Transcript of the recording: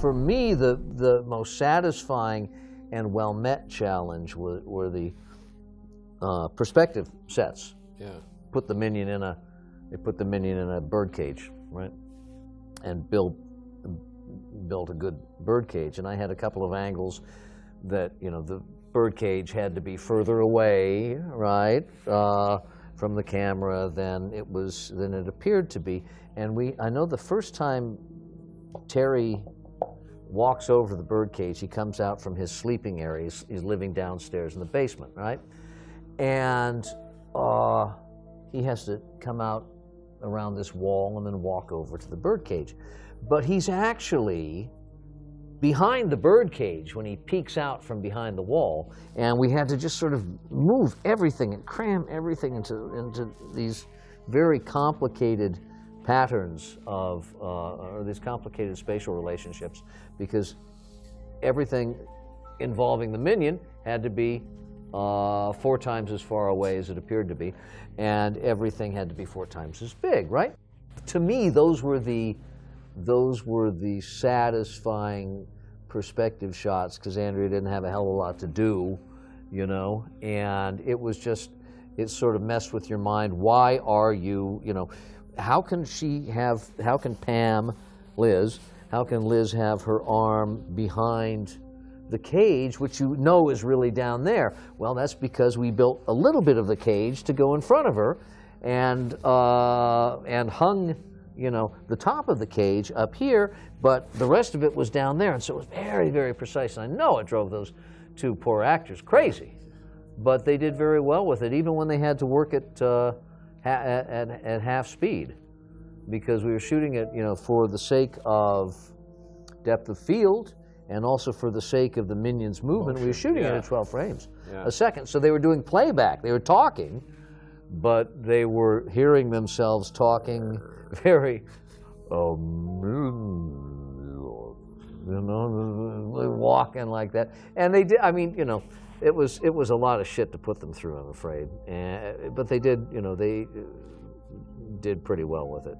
for me, the most satisfying and well-met challenge were the perspective sets. Yeah. Put the minion in a, they put the minion in a bird cage, right? And built a good bird cage. And I had a couple of angles that, you know, the bird cage had to be further away, right, from the camera than it appeared to be. And I know the first time Terry walks over the bird cage, he comes out from his sleeping area. He's living downstairs in the basement, right? And he has to come out around this wall and then walk over to the bird cage. But he's actually behind the bird cage when he peeks out from behind the wall, and we had to just sort of move everything and cram everything into these very complicated patterns of or these complicated spatial relationships, because everything involving the minion had to be 4 times as far away as it appeared to be, and everything had to be 4 times as big, right? To me, those were the satisfying perspective shots, because Andrea didn't have a hell of a lot to do, you know, and it was just, it sort of messed with your mind. Why are you, you know, how can Liz have her arm behind the cage, which you know is really down there? Well, that's because we built a little bit of the cage to go in front of her, and hung, you know, the top of the cage up here, but the rest of it was down there, and so it was very, very precise. And I know it drove those two poor actors crazy, but they did very well with it, even when they had to work at half speed, because we were shooting it, you know, for the sake of depth of field, and also for the sake of the minions' movement. We were shooting it at 12 frames a second, so they were doing playback. They were talking, but they were hearing themselves talking very, you know, walking like that. And they did, I mean, you know, it was a lot of shit to put them through, I'm afraid. But they did, you know, they did pretty well with it.